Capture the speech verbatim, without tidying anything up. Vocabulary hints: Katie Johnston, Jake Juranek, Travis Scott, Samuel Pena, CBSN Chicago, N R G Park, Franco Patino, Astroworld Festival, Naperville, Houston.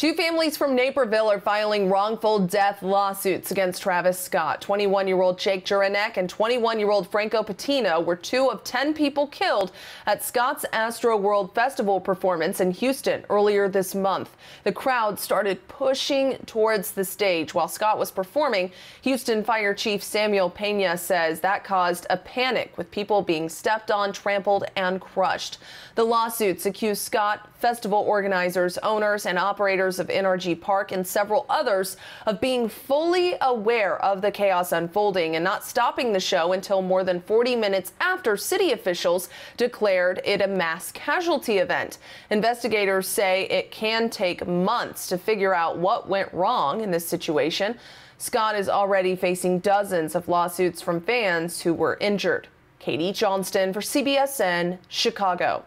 Two families from Naperville are filing wrongful death lawsuits against Travis Scott. twenty-one-year-old Jake Juranek and twenty-one-year-old Franco Patino were two of ten people killed at Scott's Astroworld Festival performance in Houston earlier this month. The crowd started pushing towards the stage while Scott was performing. Houston Fire Chief Samuel Pena says that caused a panic, with people being stepped on, trampled, and crushed. The lawsuits accuse Scott, festival organizers, owners, and operators of N R G Park and several others of being fully aware of the chaos unfolding and not stopping the show until more than forty minutes after city officials declared it a mass casualty event. Investigators say it can take months to figure out what went wrong in this situation. Scott is already facing dozens of lawsuits from fans who were injured. Katie Johnston for C B S N Chicago.